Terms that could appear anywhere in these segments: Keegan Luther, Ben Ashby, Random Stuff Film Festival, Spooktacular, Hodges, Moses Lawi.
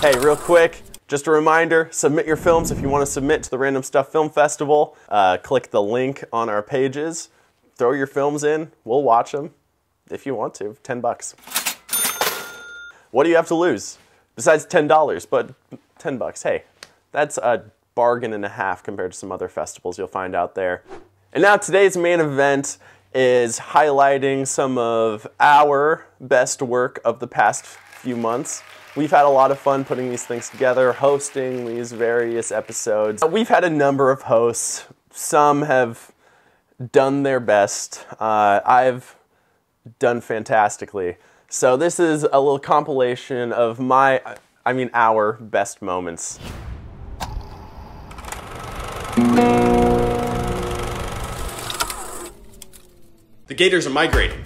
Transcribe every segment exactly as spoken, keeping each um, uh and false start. Hey, real quick, just a reminder, submit your films if you want to submit to the Random Stuff Film Festival. Uh, click the link on our pages, throw your films in, we'll watch them if you want to, ten bucks. What do you have to lose? Besides ten dollars, but ten bucks, hey, that's a bargain and a half compared to some other festivals you'll find out there. And now today's main event is highlighting some of our best work of the past few months. We've had a lot of fun putting these things together, hosting these various episodes. We've had a number of hosts. Some have done their best. Uh, I've done fantastically. So this is a little compilation of my, I mean our, best moments. The gators are migrating.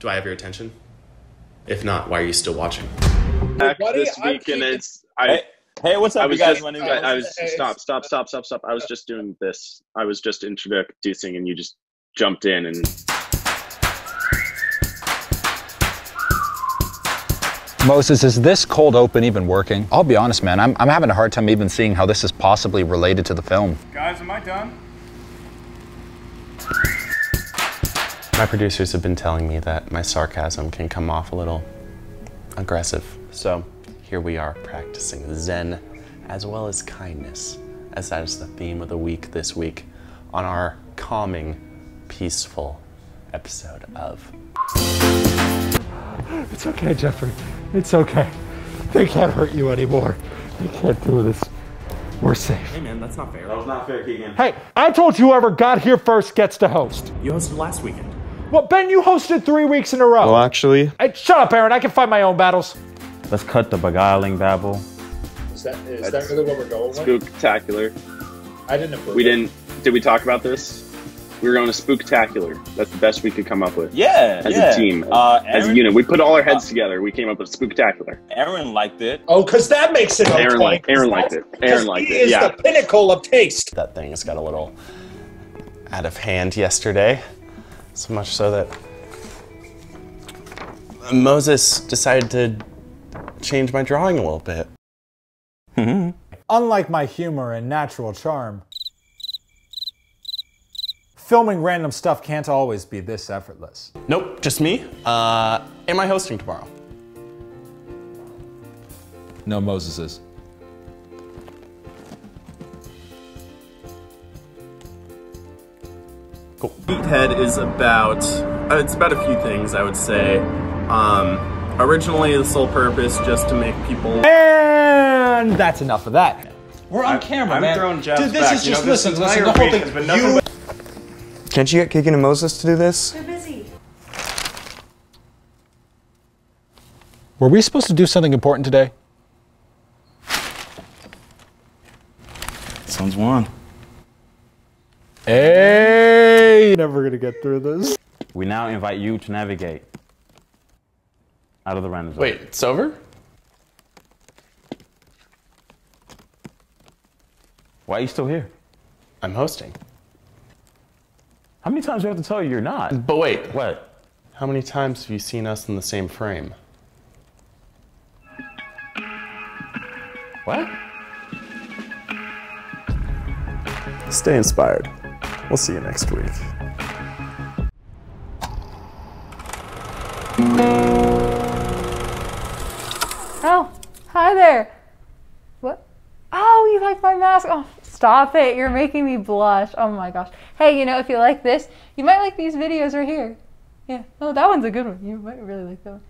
Do I have your attention? If not, why are you still watching? Back this week and it's, I, hey, what's up, you guys? I was, stop, stop, stop, stop, stop. I was just doing this. I was just introducing and you just jumped in and... Moses, is this cold open even working? I'll be honest, man, I'm, I'm having a hard time even seeing how this is possibly related to the film. Guys, am I done? My producers have been telling me that my sarcasm can come off a little aggressive. So here we are practicing Zen as well as kindness, as that is the theme of the week this week on our calming, peaceful episode of... It's okay, Jeffrey. It's okay. They can't hurt you anymore. They can't do this. We're safe. Hey man, that's not fair. That was not fair, Keegan. Hey, I told you whoever got here first gets to host. You hosted last weekend. Well, Ben, you hosted three weeks in a row. Well, actually... Hey, shut up, Aaron. I can fight my own battles. Let's cut the beguiling babble. Is that, is that really what we're going with? Spooktacular. I didn't approve. We didn't... Did we talk about this? We were going to Spooktacular. That's the best we could come up with. Yeah, As yeah. a team. Uh, Aaron, as a unit. We put all our heads uh, together. We came up with Spooktacular. Aaron liked it. Oh, because that makes it... Aaron, like, Aaron liked it. Aaron liked it, is yeah. the pinnacle of taste. That thing has got a little out of hand yesterday. So much so that Moses decided to change my drawing a little bit. Mm-hmm. Unlike my humor and natural charm, filming random stuff can't always be this effortless. Nope, just me. Uh, am I hosting tomorrow? No, Moses is. Cool. Meathead is about, it's about a few things, I would say. Um, originally, the sole purpose just to make people... And that's enough of that. We're on I, camera, I'm man. Throwing jabs Dude, this back. is you just, know, listen, listen, the whole thing. You... Can't you get Keegan and Moses to do this? They're busy. Were we supposed to do something important today? Someone's won. Hey! Never gonna get through this. We now invite you to navigate out of the random zone. Wait, it's over? Why are you still here? I'm hosting. How many times do I have to tell you you're not? But wait. What? How many times have you seen us in the same frame? What? Stay inspired. We'll see you next week. Oh, hi there. What? Oh, you like my mask? Oh, stop it. You're making me blush. Oh my gosh. Hey, you know, if you like this, you might like these videos right here. Yeah. Oh, that one's a good one. You might really like that one.